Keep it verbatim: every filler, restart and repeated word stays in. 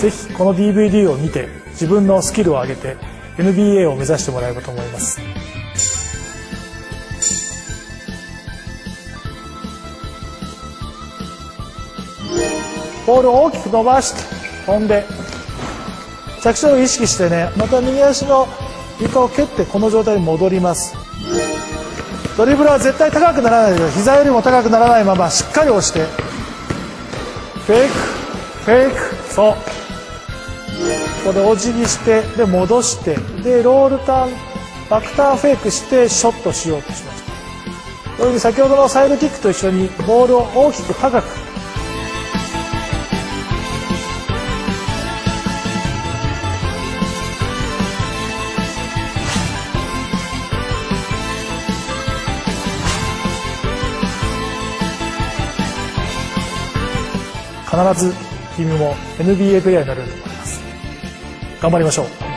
ぜひこの ディーブイディー を見て自分のスキルを上げて エヌビーエー を目指してもらえればと思います。ボールを大きく伸ばして飛んで着地を意識してね、また右足の床を蹴ってこの状態に戻ります。ドリブルは絶対高くならないで、膝よりも高くならないまましっかり押してフェイクフェイク、そうここでお辞儀してで戻してでロールターンバックターンフェイクしてショットしようとしました。これで先ほどのサイドキックと一緒にボールを大きく高く必ず君も エヌビーエー プレイヤーになれると思います。頑張りましょう。